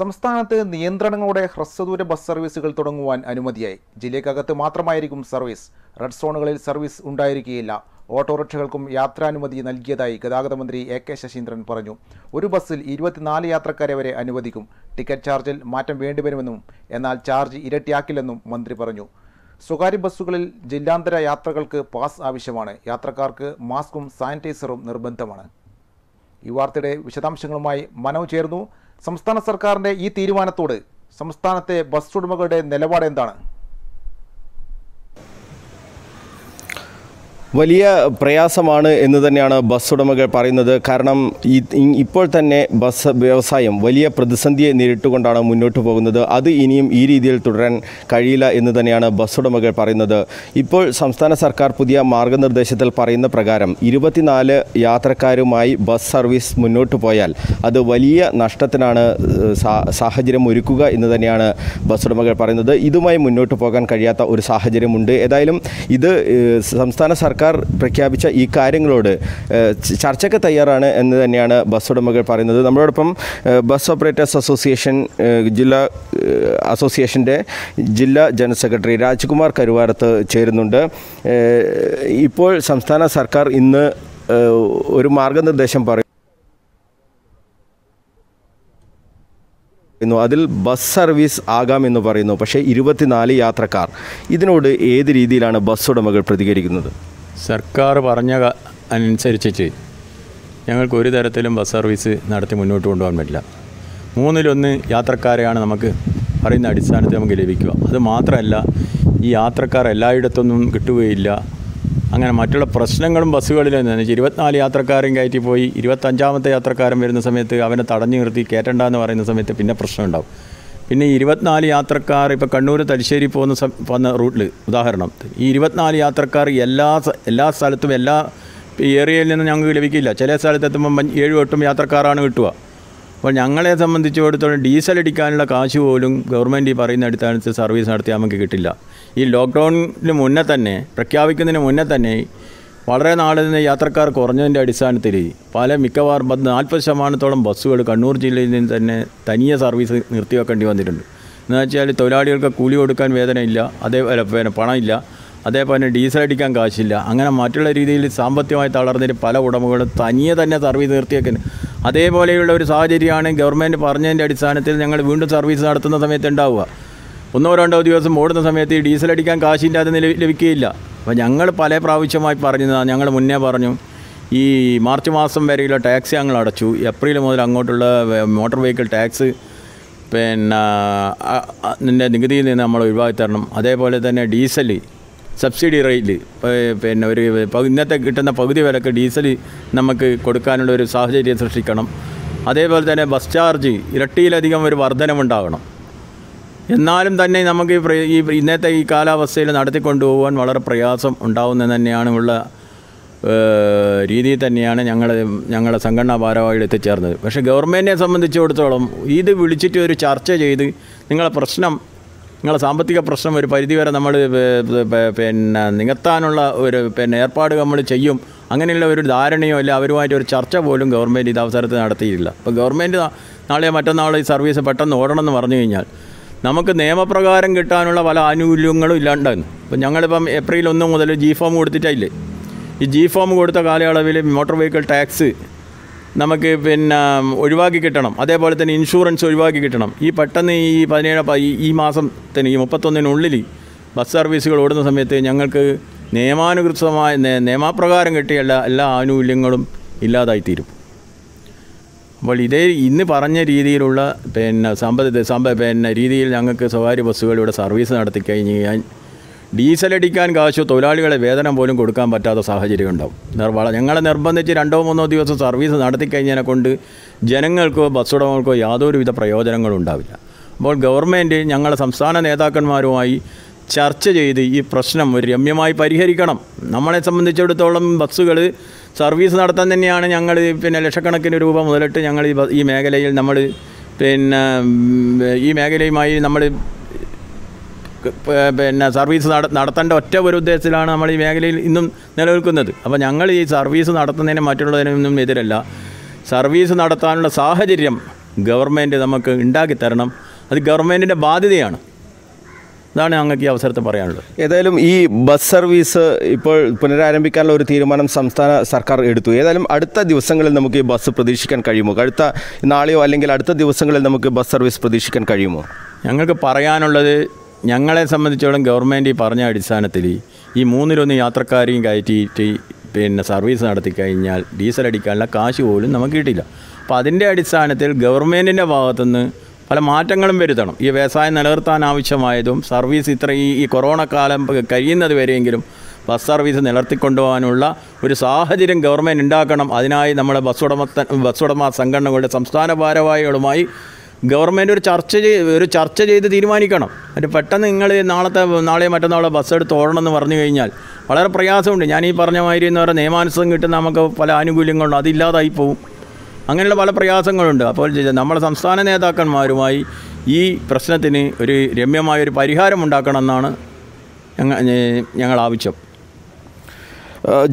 സംസ്ഥാനത്ത് നിയന്ത്രണങ്ങളോടെ ഹ്രസ്വദൂര ബസ് സർവീസുകൾ തുടങ്ങുവാൻ അനുമതിയായി. ജില്ലയ്ക്കകത്ത് മാത്രമായിരിക്കും സർവീസ്. റെഡ് സോണുകളിൽ സർവീസ് ഉണ്ടായിരിക്കുകയില്ല. ഓട്ടോറിക്ഷകൾക്കും യാത്രാനുമതി നൽകിയതായി ഗതാഗത മന്ത്രി എ.കെ. ശശീന്ദ്രൻ പറഞ്ഞു. ഒരു ബസ്സിൽ 24 യാത്രക്കാരെ വരെ അനുവദിക്കും. ടിക്കറ്റ് ചാർജിൽ മാറ്റം വേണ്ടിവരുമെന്നും എന്നാൽ ചാർജ് ഇരട്ടിയാക്കില്ലെന്നും മന്ത്രി പറഞ്ഞു. സ്വകാര്യ ബസ്സുകളിൽ ജില്ലാന്തര യാത്രകൾക്ക് പാസ് ആവശ്യമാണ്. യാത്രക്കാർക്ക് മാസ്കും സാനിറ്റൈസറും നിർബന്ധമാണ്. ഈ വാർത്തയുടെ വിശദാംശങ്ങളുമായി മനോജ് ചേർന്നു. സംസ്ഥാന സർക്കാരിൻ്റെ ഈ തീരുമാനത്തോട് സംസ്ഥാനത്തെ ബസ് ഉടമകളുടെ നിലപാട് എന്താണ്? വലിയ പ്രയാസമാണ് എന്ന് തന്നെയാണ് ബസ് ഉടമകൾ പറയുന്നത്. കാരണം ഇപ്പോൾ തന്നെ ബസ് വ്യവസായം വലിയ പ്രതിസന്ധിയെ നേരിട്ടുകൊണ്ടാണ് മുന്നോട്ട് പോകുന്നത്. അത് ഇനിയും ഈ രീതിയിൽ തുടരാൻ കഴിയില്ല എന്ന് തന്നെയാണ് ബസ് ഉടമകൾ പറയുന്നത്. ഇപ്പോൾ സംസ്ഥാന സർക്കാർ പുതിയ മാർഗനിർദ്ദേശത്തിൽ പറയുന്ന പ്രകാരം 24 യാത്രക്കാരുമായി ബസ് സർവീസ് മുന്നോട്ട് പോയാൽ അത് വലിയ നഷ്ടത്തിനാണ് സാഹചര്യം ഒരുക്കുക എന്ന് തന്നെയാണ് ബസ് ഉടമകൾ പറയുന്നത്. ഇതുമായി മുന്നോട്ട് പോകാൻ കഴിയാത്ത ഒരു സാഹചര്യമുണ്ട്. ഏതായാലും ഇത് സംസ്ഥാന സർക്കാർ പ്രഖ്യാപിച്ച ഈ കാര്യങ്ങളോട് ചർച്ചയ്ക്ക് തയ്യാറാണ് എന്ന് തന്നെയാണ് ബസ് ഉടമകൾ പറയുന്നത്. നമ്മളോടൊപ്പം ബസ് ഓപ്പറേറ്റേഴ്സ് അസോസിയേഷൻ ജില്ലാ അസോസിയേഷൻ്റെ ജില്ലാ ജനറൽ സെക്രട്ടറി രാജ്കുമാർ കരുവാരത്ത് ചേരുന്നുണ്ട്. ഇപ്പോൾ സംസ്ഥാന സർക്കാർ ഇന്ന് ഒരു മാർഗനിർദ്ദേശം പറയുന്നു. അതിൽ ബസ് സർവീസ് ആകാമെന്ന് പറയുന്നു. പക്ഷേ 24 യാത്രക്കാർ, ഇതിനോട് ഏത് രീതിയിലാണ് ബസ് ഉടമകൾ പ്രതികരിക്കുന്നത്? സർക്കാർ പറഞ്ഞ അനുസരിച്ചിട്ട് ഞങ്ങൾക്ക് ഒരു തരത്തിലും ബസ് സർവീസ് നടത്തി മുന്നോട്ട് കൊണ്ടുപോകാൻ പറ്റില്ല. 1/3 യാത്രക്കാരെയാണ് നമുക്ക് പറയുന്ന അടിസ്ഥാനത്തിൽ നമുക്ക് ലഭിക്കുക. അത് മാത്രമല്ല, ഈ യാത്രക്കാർ എല്ലായിടത്തൊന്നും കിട്ടുകയില്ല. അങ്ങനെ മറ്റുള്ള പ്രശ്നങ്ങളും ബസ്സുകളിൽ തന്നെ 24 യാത്രക്കാരും കയറ്റി പോയി 25ാമത്തെ യാത്രക്കാരൻ വരുന്ന സമയത്ത് അവനെ തടഞ്ഞു നിർത്തി കയറ്റണ്ടെന്ന് പറയുന്ന സമയത്ത് പിന്നെ പ്രശ്നം ഉണ്ടാകും. പിന്നെ 24 യാത്രക്കാർ ഇപ്പോൾ കണ്ണൂർ തലശ്ശേരി പോകുന്ന റൂട്ടിൽ ഉദാഹരണം, ഈ 24 യാത്രക്കാർ എല്ലാ സ്ഥലത്തും എല്ലാ ഏരിയയിൽ നിന്നും ഞങ്ങൾക്ക് ലഭിക്കില്ല. ചില സ്ഥലത്തെത്തുമ്പോൾ 7-8 യാത്രക്കാരാണ് കിട്ടുക. അപ്പോൾ ഞങ്ങളെ സംബന്ധിച്ചിടത്തോളം ഡീസൽ അടിക്കാനുള്ള കാശ് പോലും ഗവൺമെൻറ് ഈ പറയുന്ന അടിസ്ഥാനത്തിൽ സർവീസ് നടത്തിയാൽ നമുക്ക് കിട്ടില്ല. ഈ ലോക്ക്ഡൗണിന് മുന്നേ തന്നെ, പ്രഖ്യാപിക്കുന്നതിന് മുന്നേ തന്നെ വളരെ നാളിൽ നിന്ന് യാത്രക്കാർ കുറഞ്ഞതിൻ്റെ അടിസ്ഥാനത്തിൽ മിക്കവാറും 40% ബസ്സുകൾ കണ്ണൂർ ജില്ലയിൽ നിന്ന് തന്നെ തനിയെ സർവീസ് നിർത്തിവെക്കേണ്ടി വന്നിട്ടുണ്ട്. എന്നുവെച്ചാൽ തൊഴിലാളികൾക്ക് കൂലി കൊടുക്കാൻ വേതനമില്ല, അതേപോലെ പിന്നെ പണമില്ല, അതേപോലെ ഡീസൽ അടിക്കാൻ കാശില്ല. അങ്ങനെ മറ്റുള്ള രീതിയിൽ സാമ്പത്തികമായി തളർന്നിട്ട് പല ഉടമകളും തനിയെ തന്നെ സർവീസ് നിർത്തിവെക്കുന്നത്. അതേപോലെയുള്ള ഒരു സാഹചര്യമാണ് ഗവൺമെൻറ് പറഞ്ഞതിൻ്റെ അടിസ്ഥാനത്തിൽ ഞങ്ങൾ വീണ്ടും സർവീസ് നടത്തുന്ന സമയത്ത് ഉണ്ടാവുക. 1-2 ദിവസം ഓടുന്ന സമയത്ത് ഈ ഡീസൽ അടിക്കാൻ കാശിൻ്റെ അത് ലഭിക്കുകയില്ല. അപ്പോൾ ഞങ്ങൾ പല പ്രാവശ്യമായി പറഞ്ഞതാണ്, ഞങ്ങൾ മുന്നേ പറഞ്ഞു ഈ മാർച്ച് മാസം വരെയുള്ള ടാക്സ് ഞങ്ങൾ അടച്ചു. ഏപ്രിൽ മുതൽ അങ്ങോട്ടുള്ള മോട്ടോർ വെഹിക്കിൾ ടാക്സ് പിന്നെ നികുതിയിൽ നിന്ന് നമ്മൾ ഒഴിവാക്കി തരണം. അതേപോലെ തന്നെ ഡീസൽ സബ്സിഡി റേറ്റ് പിന്നെ ഒരു ഇന്നത്തെ കിട്ടുന്ന പകുതി വിലക്ക് ഡീസൽ നമുക്ക് കൊടുക്കാനുള്ള ഒരു സാഹചര്യം സൃഷ്ടിക്കണം. അതേപോലെ തന്നെ ബസ് ചാർജ് ഇരട്ടിയിലധികം ഒരു വർധനമുണ്ടാകണം. എന്നാലും തന്നെ നമുക്ക് ഈ ഇന്നത്തെ ഈ കാലാവസ്ഥയിൽ നടത്തിക്കൊണ്ടുപോകാൻ വളരെ പ്രയാസം ഉണ്ടാവുന്നത് തന്നെയാണ് ഉള്ള രീതിയിൽ തന്നെയാണ് ഞങ്ങളുടെ സംഘടനാ ഭാരവാഹികൾ എത്തിച്ചേർന്നത്. പക്ഷേ ഗവൺമെൻറ്റിനെ സംബന്ധിച്ചിടത്തോളം ഇത് വിളിച്ചിട്ട് ഒരു ചർച്ച ചെയ്ത് നിങ്ങളുടെ സാമ്പത്തിക പ്രശ്നം ഒരു പരിധിവരെ നമ്മൾ പിന്നെ നികത്താനുള്ള ഒരു പിന്നെ ഏർപ്പാട് നമ്മൾ ചെയ്യും, അങ്ങനെയുള്ള ഒരു ധാരണയോ അല്ല അവരുമായിട്ട് ഒരു ചർച്ച പോലും ഗവൺമെൻറ് ഇത് അവസരത്തിൽ നടത്തിയിട്ടില്ല. അപ്പോൾ ഗവൺമെൻറ് നാളെയോ മറ്റന്നാളോ ഈ സർവീസ് പെട്ടെന്ന് ഓടണമെന്ന് പറഞ്ഞു കഴിഞ്ഞാൽ നമുക്ക് നിയമപ്രകാരം കിട്ടാനുള്ള പല ആനുകൂല്യങ്ങളും ഇല്ലാണ്ടായിരുന്നു. ഇപ്പം ഞങ്ങളിപ്പം ഏപ്രിൽ 1 മുതൽ ജി ഫോം കൊടുത്തിട്ടില്ലേ. ഈ ജി ഫോം കൊടുത്ത കാലയളവിൽ മോട്ടോർ വെഹിക്കിൾ ടാക്സ് നമുക്ക് പിന്നെ ഒഴിവാക്കി കിട്ടണം. അതേപോലെ തന്നെ ഇൻഷുറൻസ് ഒഴിവാക്കി കിട്ടണം. ഈ പെട്ടെന്ന് ഈ 17 ഈ മാസത്തിന് ഈ 31-നുള്ളിൽ ബസ് സർവീസുകൾ ഓടുന്ന സമയത്ത് ഞങ്ങൾക്ക് നിയമാനുസൃതമായ നിയമപ്രകാരം കിട്ടിയ എല്ലാ ആനുകൂല്യങ്ങളും ഇല്ലാതായിത്തീരും. അപ്പോൾ ഇന്ന് പറഞ്ഞ രീതിയിലുള്ള പിന്നെ രീതിയിൽ ഞങ്ങൾക്ക് സ്വകാര്യ ബസ്സുകളിലൂടെ സർവീസ് നടത്തി കഴിഞ്ഞ് കഴിഞ്ഞാൽ ഡീസലടിക്കാൻ കാശോ തൊഴിലാളികളെ വേതനം പോലും കൊടുക്കാൻ പറ്റാത്ത സാഹചര്യം ഉണ്ടാവും. ഞങ്ങളെ നിർബന്ധിച്ച് 2-3 ദിവസം സർവീസ് നടത്തിക്കഴിഞ്ഞതിനെ കൊണ്ട് ജനങ്ങൾക്കോ ബസ് ഉടമകൾക്കോ യാതൊരുവിധ പ്രയോജനങ്ങളും ഉണ്ടാവില്ല. അപ്പോൾ ഗവൺമെൻറ് ഞങ്ങളെ സംസ്ഥാന നേതാക്കന്മാരുമായി ചർച്ച ചെയ്ത് ഈ പ്രശ്നം ഒരു രമ്യമായി പരിഹരിക്കണം. നമ്മളെ സംബന്ധിച്ചിടത്തോളം ബസ്സുകൾ സർവീസ് നടത്താൻ തന്നെയാണ് ഞങ്ങൾ പിന്നെ ലക്ഷക്കണക്കിന് രൂപ മുതലിട്ട് ഞങ്ങൾ ഈ മേഖലയിൽ നമ്മൾ പിന്നെ ഈ മേഖലയുമായി നമ്മൾ പിന്നെ സർവീസ് നടത്തേണ്ട ഒറ്റ ഒരു ഉദ്ദേശത്തിലാണ് നമ്മൾ ഈ മേഖലയിൽ ഇന്നും നിലനിൽക്കുന്നത്. അപ്പോൾ ഞങ്ങൾ ഈ സർവീസ് നടത്തുന്നതിനും മറ്റുള്ളതിനൊന്നും എതിരല്ല. സർവീസ് നടത്താനുള്ള സാഹചര്യം ഗവൺമെൻറ് നമുക്ക് ഉണ്ടാക്കിത്തരണം. അത് ഗവൺമെൻറ്റിൻ്റെ ബാധ്യതയാണ്. അതാണ് ഞങ്ങൾക്ക് ഈ അവസരത്തിൽ പറയാനുള്ളത്. ഏതായാലും ഈ ബസ് സർവീസ് ഇപ്പോൾ പുനരാരംഭിക്കാനുള്ള ഒരു തീരുമാനം സംസ്ഥാന സർക്കാർ എടുത്തു. ഏതായാലും അടുത്ത ദിവസങ്ങളിൽ നമുക്ക് ഈ ബസ് പ്രതീക്ഷിക്കാൻ കഴിയുമോ? അടുത്ത നാളെയോ അല്ലെങ്കിൽ അടുത്ത ദിവസങ്ങളിൽ നമുക്ക് ബസ് സർവീസ് പ്രതീക്ഷിക്കാൻ കഴിയുമോ? ഞങ്ങൾക്ക് പറയാനുള്ളത്, ഞങ്ങളെ സംബന്ധിച്ചോളം ഗവൺമെൻറ് ഈ പറഞ്ഞ അടിസ്ഥാനത്തിൽ ഈ 3-1 യാത്രക്കാരെയും കയറ്റിയിട്ട് പിന്നെ സർവീസ് നടത്തി കഴിഞ്ഞാൽ ഡീസൽ അടിക്കാനുള്ള കാശ് പോലും നമുക്ക് കിട്ടില്ല. അപ്പോൾ അതിൻ്റെ അടിസ്ഥാനത്തിൽ ഗവൺമെൻറ്റിൻ്റെ ഭാഗത്തുനിന്ന് പല മാറ്റങ്ങളും വരുത്തണം. ഈ വ്യവസായം നിലനിർത്താൻ ആവശ്യമായതും സർവീസ് ഇത്ര ഈ കൊറോണ കാലം കഴിയുന്നത് വരെയെങ്കിലും ബസ് സർവീസ് നിലർത്തിക്കൊണ്ടുപോകാനുള്ള ഒരു സാഹചര്യം ഗവൺമെൻറ് ഉണ്ടാക്കണം. അതിനായി നമ്മളെ ബസ്സുടമ സംഘടനകളുടെ സംസ്ഥാന ഭാരവാഹികളുമായി ഗവൺമെൻറ് ഒരു ചർച്ച ചെയ്ത് തീരുമാനിക്കണം. എന്നിട്ട് പെട്ടെന്ന് നിങ്ങൾ നാളെയോ മറ്റന്നാളോ ബസ് എടുത്ത് ഓടണമെന്ന് പറഞ്ഞു കഴിഞ്ഞാൽ വളരെ പ്രയാസമുണ്ട്. ഞാൻ ഈ പറഞ്ഞ മാതിരി എന്ന് പറഞ്ഞാൽ നിയമാനുസൃതം കിട്ടുന്ന നമുക്ക് പല ആനുകൂല്യങ്ങളുണ്ട്, അതില്ലാതായി പോവും. അങ്ങനെയുള്ള പല പ്രയാസങ്ങളുണ്ട്. അപ്പോൾ നമ്മുടെ സംസ്ഥാന നേതാക്കന്മാരുമായി ഈ പ്രശ്നത്തിന് ഒരു രമ്യമായൊരു പരിഹാരം ഉണ്ടാക്കണമെന്നാണ് ഞങ്ങൾ ആവശ്യം.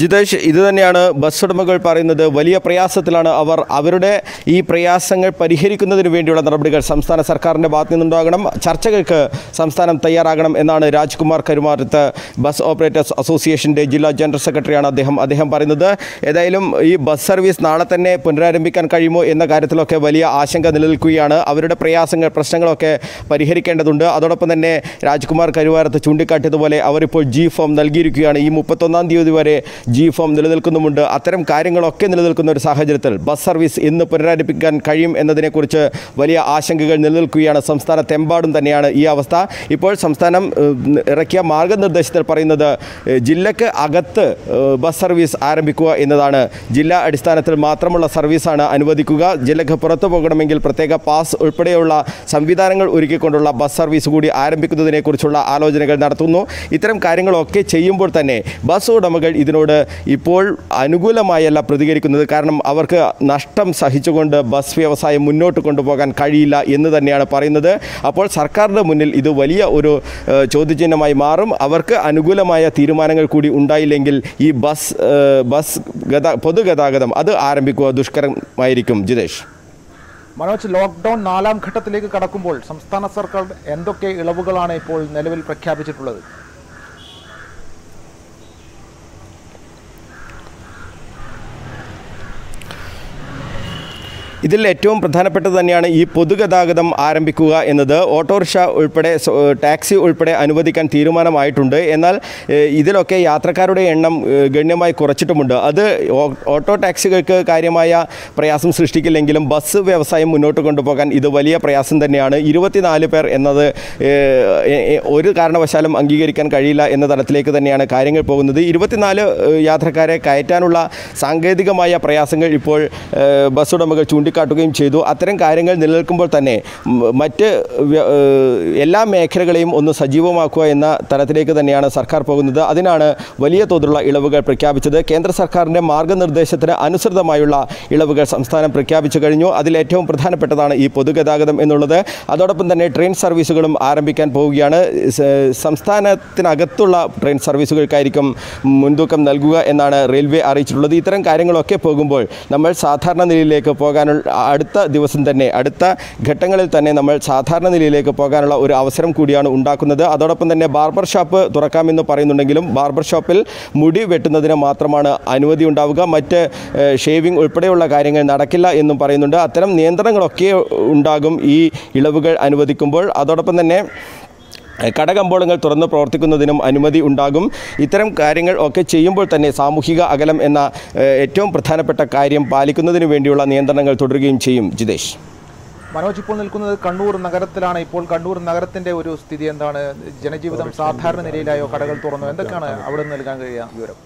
ജിതേഷ്, ഇത് തന്നെയാണ് ബസ് ഉടമകൾ പറയുന്നത്. വലിയ പ്രയാസത്തിലാണ് അവർ. അവരുടെ ഈ പ്രയാസങ്ങൾ പരിഹരിക്കുന്നതിന് വേണ്ടിയുള്ള നടപടികൾ സംസ്ഥാന സർക്കാരിൻ്റെ ഭാഗത്തു നിന്നുണ്ടാകണം. ചർച്ചകൾക്ക് സംസ്ഥാനം തയ്യാറാകണം എന്നാണ് രാജ്കുമാർ കരുമാരത്ത്, ബസ് ഓപ്പറേറ്റേഴ്സ് അസോസിയേഷൻ്റെ ജില്ലാ ജനറൽ സെക്രട്ടറിയാണ് അദ്ദേഹം പറയുന്നത്. ഏതായാലും ഈ ബസ് സർവീസ് നാളെ തന്നെ പുനരാരംഭിക്കാൻ കഴിയുമോ എന്ന കാര്യത്തിലൊക്കെ വലിയ ആശങ്ക നിലനിൽക്കുകയാണ്. അവരുടെ പ്രയാസങ്ങൾ, പ്രശ്നങ്ങളൊക്കെ പരിഹരിക്കേണ്ടതുണ്ട്. അതോടൊപ്പം തന്നെ രാജ്കുമാർ കരുമാരത്ത് ചൂണ്ടിക്കാട്ടിയതുപോലെ അവരിപ്പോൾ ജി ഫോം നൽകിയിരിക്കുകയാണ്. ഈ 31-ാം തീയതി വരെ ജി ഫോം നിലനിൽക്കുന്നുമുണ്ട്. അത്തരം കാര്യങ്ങളൊക്കെ നിലനിൽക്കുന്ന ഒരു സാഹചര്യത്തിൽ ബസ് സർവീസ് ഇന്ന് പുനരാരംഭിക്കാൻ കഴിയും എന്നതിനെക്കുറിച്ച് വലിയ ആശങ്കകൾ നിലനിൽക്കുകയാണ്. സംസ്ഥാനത്തെമ്പാടും തന്നെയാണ് ഈ അവസ്ഥ. ഇപ്പോൾ സംസ്ഥാനം ഇറക്കിയ മാർഗനിർദ്ദേശത്തിൽ പറയുന്നത് ജില്ലക്ക് അകത്ത് ബസ് സർവീസ് ആരംഭിക്കുക എന്നതാണ്. ജില്ലാ അടിസ്ഥാനത്തിൽ മാത്രമുള്ള സർവീസാണ് അനുവദിക്കുക. ജില്ലക്ക് പുറത്തു പോകണമെങ്കിൽ പ്രത്യേക പാസ് ഉൾപ്പെടെയുള്ള സംവിധാനങ്ങൾ ഒരുക്കിക്കൊണ്ടുള്ള ബസ് സർവീസ് കൂടി ആരംഭിക്കുന്നതിനെക്കുറിച്ചുള്ള ആലോചനകൾ നടത്തുന്നു. ഇത്തരം കാര്യങ്ങളൊക്കെ ചെയ്യുമ്പോൾ തന്നെ ബസ് ഉടമകൾ ഇതിനോട് ഇപ്പോൾ അനുകൂലമായല്ല പ്രതികരിക്കുന്നത്. കാരണം അവർക്ക് നഷ്ടം സഹിച്ചുകൊണ്ട് ബസ് വ്യവസായം മുന്നോട്ട് കൊണ്ടുപോകാൻ കഴിയില്ല എന്ന് തന്നെയാണ് പറയുന്നത്. അപ്പോൾ സർക്കാരിൻ്റെ മുന്നിൽ ഇത് വലിയ ഒരു ചോദ്യചിഹ്നമായി മാറും. അവർക്ക് അനുകൂലമായ തീരുമാനങ്ങൾ കൂടി ഉണ്ടായില്ലെങ്കിൽ ഈ പൊതുഗതാഗതം അത് ആരംഭിക്കുക ദുഷ്കരമായിരിക്കും. ജിതേഷ് മനോജ്, ലോക്ക്ഡൗൺ 4-ാം ഘട്ടത്തിലേക്ക് കടക്കുമ്പോൾ സംസ്ഥാന സർക്കാർ എന്തൊക്കെ ഇളവുകളാണ് ഇപ്പോൾ നിലവിൽ പ്രഖ്യാപിച്ചിട്ടുള്ളത്? ഇതിൽ ഏറ്റവും പ്രധാനപ്പെട്ടത് തന്നെയാണ് ഈ പൊതുഗതാഗതം ആരംഭിക്കുക എന്നത്. ഓട്ടോറിക്ഷ ഉൾപ്പെടെ ടാക്സി ഉൾപ്പെടെ അനുവദിക്കാൻ തീരുമാനമായിട്ടുണ്ട്. എന്നാൽ ഇതിലൊക്കെ യാത്രക്കാരുടെ എണ്ണം ഗണ്യമായി കുറച്ചിട്ടുമുണ്ട്. അത് ഓട്ടോ ടാക്സികൾക്ക് കാര്യമായ പ്രയാസം സൃഷ്ടിക്കില്ലെങ്കിലും ബസ് വ്യവസായം മുന്നോട്ട് കൊണ്ടുപോകാൻ ഇത് വലിയ പ്രയാസം തന്നെയാണ്. 24 പേർ എന്നത് ഒരു കാരണവശാലും അംഗീകരിക്കാൻ കഴിയില്ല എന്ന തലത്തിലേക്ക് തന്നെയാണ് കാര്യങ്ങൾ പോകുന്നത്. 24 യാത്രക്കാരെ കയറ്റാനുള്ള സാങ്കേതികമായ പ്രയാസങ്ങൾ ഇപ്പോൾ ബസ് ഉടമകൾ ുകയും ചെയ്തു. അത്തരം കാര്യങ്ങൾ നിലനിൽക്കുമ്പോൾ തന്നെ മറ്റ് എല്ലാ മേഖലകളെയും ഒന്ന് സജീവമാക്കുക എന്ന തലത്തിലേക്ക് തന്നെയാണ് സർക്കാർ പോകുന്നത്. അതിനാണ് വലിയ തോതിലുള്ള ഇളവുകൾ പ്രഖ്യാപിച്ചത്. കേന്ദ്ര സർക്കാരിൻ്റെ മാർഗ്ഗനിർദ്ദേശത്തിന് അനുസൃതമായുള്ള ഇളവുകൾ സംസ്ഥാനം പ്രഖ്യാപിച്ചു കഴിഞ്ഞു. അതിലേറ്റവും പ്രധാനപ്പെട്ടതാണ് ഈ പൊതുഗതാഗതം എന്നുള്ളത്. അതോടൊപ്പം തന്നെ ട്രെയിൻ സർവീസുകളും ആരംഭിക്കാൻ പോവുകയാണ്. സംസ്ഥാനത്തിനകത്തുള്ള ട്രെയിൻ സർവീസുകൾക്കായിരിക്കും മുൻതൂക്കം നൽകുക എന്നാണ് റെയിൽവേ അറിയിച്ചിട്ടുള്ളത്. ഇത്തരം കാര്യങ്ങളൊക്കെ പോകുമ്പോൾ നമ്മൾ സാധാരണ നിലയിലേക്ക് പോകാൻ അടുത്ത ഘട്ടങ്ങളിൽ തന്നെ നമ്മൾ സാധാരണ നിലയിലേക്ക് പോകാനുള്ള ഒരു അവസരം കൂടിയാണ് ഉണ്ടാക്കുന്നത്. അതോടൊപ്പം തന്നെ ബാർബർ ഷോപ്പ് തുറക്കാമെന്ന് പറയുന്നുണ്ടെങ്കിലും ബാർബർ ഷോപ്പിൽ മുടി വെട്ടുന്നതിന് മാത്രമാണ് അനുമതി ഉണ്ടാവുക. മറ്റ് ഷേവിംഗ് ഉൾപ്പെടെയുള്ള കാര്യങ്ങൾ നടക്കില്ല എന്നും പറയുന്നുണ്ട്. അത്തരം നിയന്ത്രണങ്ങളൊക്കെ ഉണ്ടാകും ഈ ഇളവുകൾ അനുവദിക്കുമ്പോൾ. അതോടൊപ്പം തന്നെ കടകമ്പോളങ്ങൾ തുറന്ന് പ്രവർത്തിക്കുന്നതിനും അനുമതി ഉണ്ടാകും. ഇത്തരം കാര്യങ്ങൾ ഒക്കെ ചെയ്യുമ്പോൾ തന്നെ സാമൂഹിക അകലം എന്ന ഏറ്റവും പ്രധാനപ്പെട്ട കാര്യം പാലിക്കുന്നതിന് വേണ്ടിയുള്ള നിയന്ത്രണങ്ങൾ തുടരുകയും ചെയ്യും. ജിതേഷ് മനോജ്, ഇപ്പോൾ നിൽക്കുന്നത് കണ്ണൂർ നഗരത്തിലാണ്. ഇപ്പോൾ കണ്ണൂർ നഗരത്തിൻ്റെ ഒരു സ്ഥിതി എന്താണ്? ജനജീവിതം സാധാരണ നിലയിലായോ? കടകൾ തുറന്നോ? എന്തൊക്കെയാണ് അവിടെ നിന്ന് നൽകാൻ കഴിയുക വിവരം?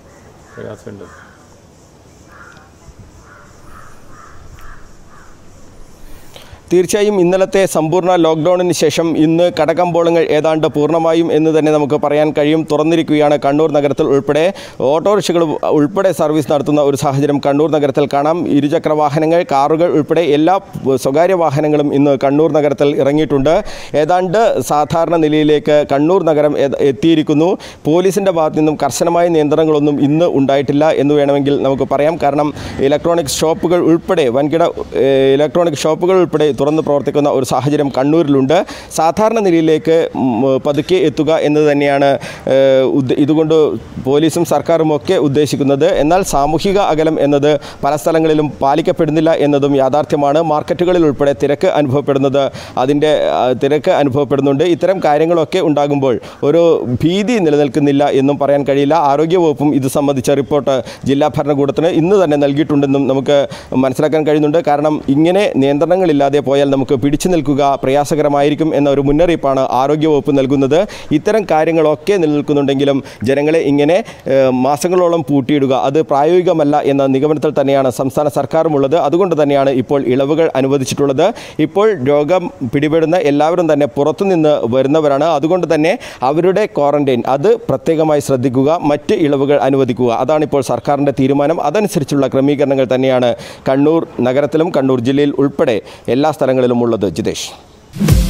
തീർച്ചയായും ഇന്നലത്തെ സമ്പൂർണ്ണ ലോക്ക്ഡൗണിന് ശേഷം ഇന്ന് കടകമ്പോളങ്ങൾ ഏതാണ്ട് പൂർണ്ണമായും എന്ന് തന്നെ നമുക്ക് പറയാൻ കഴിയും. തുറന്നിരിക്കുകയാണ് കണ്ണൂർ നഗരത്തിൽ ഉൾപ്പെടെ. ഓട്ടോറിക്ഷകൾ ഉൾപ്പെടെ സർവീസ് നടത്തുന്ന ഒരു സാഹചര്യം കണ്ണൂർ നഗരത്തിൽ കാണാം. ഇരുചക്ര വാഹനങ്ങൾ, കാറുകൾ ഉൾപ്പെടെ എല്ലാ സ്വകാര്യ വാഹനങ്ങളും ഇന്ന് കണ്ണൂർ നഗരത്തിൽ ഇറങ്ങിയിട്ടുണ്ട്. ഏതാണ്ട് സാധാരണ നിലയിലേക്ക് കണ്ണൂർ നഗരം എത്തിയിരിക്കുന്നു. പോലീസിൻ്റെ ഭാഗത്തു നിന്നും കർശനമായ നിയന്ത്രണങ്ങളൊന്നും ഇന്ന് ഉണ്ടായിട്ടില്ല എന്ന് വേണമെങ്കിൽ നമുക്ക് പറയാം. കാരണം ഇലക്ട്രോണിക് ഷോപ്പുകൾ ഉൾപ്പെടെ, വൻകിട ഇലക്ട്രോണിക് ഷോപ്പുകൾ ഉൾപ്പെടെ തുറന്നു പ്രവർത്തിക്കുന്ന ഒരു സാഹചര്യം കണ്ണൂരിലുണ്ട്. സാധാരണ നിലയിലേക്ക് പതുക്കെ എത്തുക എന്ന് തന്നെയാണ് ഇതുകൊണ്ട് പോലീസും സർക്കാരും ഒക്കെ ഉദ്ദേശിക്കുന്നത്. എന്നാൽ സാമൂഹിക അകലം എന്നത് പല സ്ഥലങ്ങളിലും പാലിക്കപ്പെടുന്നില്ല എന്നതും യാഥാർത്ഥ്യമാണ്. മാർക്കറ്റുകളിൽ ഉൾപ്പെടെ തിരക്ക് അനുഭവപ്പെടുന്നുണ്ട്. ഇത്തരം കാര്യങ്ങളൊക്കെ ഉണ്ടാകുമ്പോൾ ഒരു ഭീതി നിലനിൽക്കുന്നില്ല എന്നും പറയാൻ കഴിയില്ല. ആരോഗ്യവകുപ്പും ഇത് സംബന്ധിച്ച റിപ്പോർട്ട് ജില്ലാ ഭരണകൂടത്തിന് ഇന്ന് തന്നെ നൽകിയിട്ടുണ്ടെന്നും നമുക്ക് മനസ്സിലാക്കാൻ കഴിയുന്നുണ്ട്. കാരണം ഇങ്ങനെ നിയന്ത്രണങ്ങളില്ലാതെ പോയാൽ നമുക്ക് പിടിച്ചു നിൽക്കുക പ്രയാസകരമായിരിക്കും എന്ന ഒരു മുന്നറിയിപ്പാണ് ആരോഗ്യവകുപ്പ് നൽകുന്നത്. ഇത്തരം കാര്യങ്ങളൊക്കെ നിലനിൽക്കുന്നുണ്ടെങ്കിലും ജനങ്ങളെ ഇങ്ങനെ മാസങ്ങളോളം പൂട്ടിയിടുക അത് പ്രായോഗികമല്ല എന്ന നിഗമനത്തിൽ തന്നെയാണ് സംസ്ഥാന സർക്കാരുമുള്ളത്. അതുകൊണ്ട് തന്നെയാണ് ഇപ്പോൾ ഇളവുകൾ അനുവദിച്ചിട്ടുള്ളത്. ഇപ്പോൾ രോഗം പിടിപെടുന്ന എല്ലാവരും തന്നെ പുറത്തുനിന്ന് വരുന്നവരാണ്. അതുകൊണ്ട് തന്നെ അവരുടെ ക്വാറന്റൈൻ അത് പ്രത്യേകമായി ശ്രദ്ധിക്കുക, മറ്റ് ഇളവുകൾ അനുവദിക്കുക. അതാണിപ്പോൾ സർക്കാരിൻ്റെ തീരുമാനം. അതനുസരിച്ചുള്ള ക്രമീകരണങ്ങൾ തന്നെയാണ് കണ്ണൂർ നഗരത്തിലും കണ്ണൂർ ജില്ലയിൽ ഉൾപ്പെടെ എല്ലാ സ്ഥലങ്ങളിലും ഉള്ളത്. ജിതേഷ്.